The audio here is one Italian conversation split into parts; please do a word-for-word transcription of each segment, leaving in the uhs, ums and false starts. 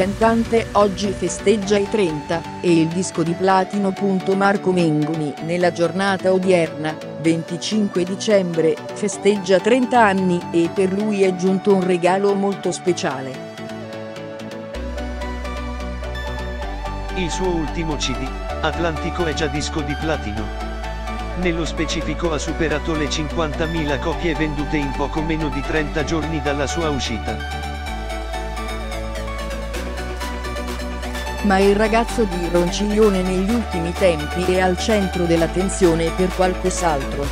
cantante oggi festeggia i trenta, e il disco di platino. Marco Mengoni nella giornata odierna, venticinque dicembre, festeggia trenta anni e per lui è giunto un regalo molto speciale. Il suo ultimo C D, Atlantico, è già disco di platino. Nello specifico ha superato le cinquantamila copie vendute in poco meno di trenta giorni dalla sua uscita. Ma il ragazzo di Ronciglione negli ultimi tempi è al centro dell'attenzione per qualcos'altro.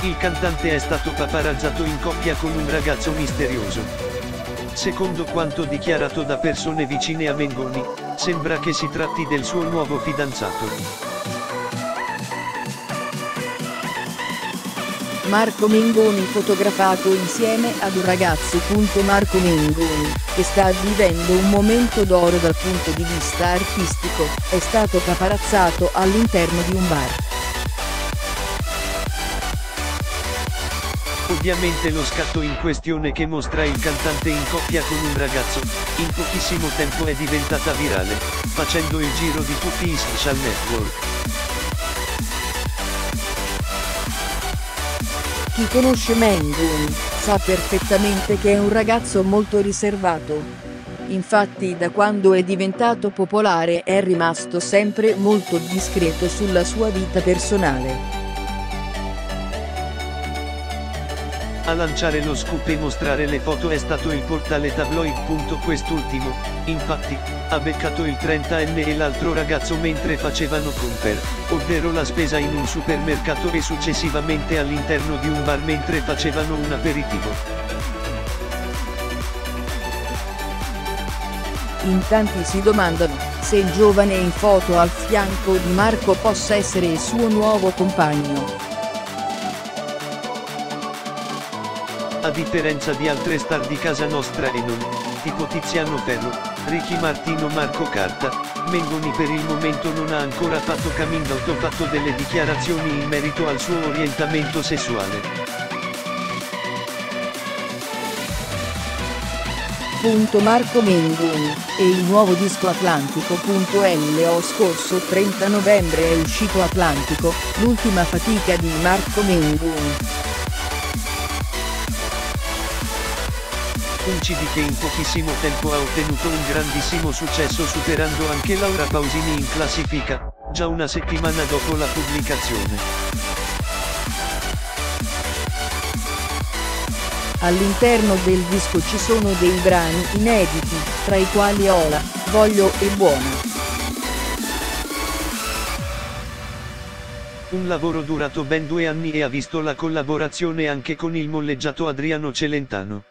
Il cantante è stato paparazzato in coppia con un ragazzo misterioso. Secondo quanto dichiarato da persone vicine a Mengoni, sembra che si tratti del suo nuovo fidanzato. Marco Mengoni fotografato insieme ad un ragazzo. Marco Mengoni, che sta vivendo un momento d'oro dal punto di vista artistico, è stato paparazzato all'interno di un bar. Ovviamente lo scatto in questione, che mostra il cantante in coppia con un ragazzo, in pochissimo tempo è diventata virale, facendo il giro di tutti i social network. Chi conosce Mengoni sa perfettamente che è un ragazzo molto riservato. Infatti da quando è diventato popolare è rimasto sempre molto discreto sulla sua vita personale. A lanciare lo scoop e mostrare le foto è stato il portale tabloid. Quest'ultimo, infatti, ha beccato il trentenne e l'altro ragazzo mentre facevano compere, ovvero la spesa in un supermercato e successivamente all'interno di un bar mentre facevano un aperitivo. In tanti si domandano se il giovane in foto al fianco di Marco possa essere il suo nuovo compagno. A differenza di altre star di casa nostra e non, tipo Tiziano Perro, Ricky Martino, Marco Carta, Mengoni per il momento non ha ancora fatto coming out o fatto delle dichiarazioni in merito al suo orientamento sessuale. Marco Mengoni, e il nuovo disco Atlantico. Lo scorso trenta novembre è uscito Atlantico, l'ultima fatica di Marco Mengoni. Un C D che in pochissimo tempo ha ottenuto un grandissimo successo, superando anche Laura Pausini in classifica, già una settimana dopo la pubblicazione. All'interno del disco ci sono dei brani inediti, tra i quali Ola, Voglio e Buono. Un lavoro durato ben due anni e ha visto la collaborazione anche con il molleggiato Adriano Celentano.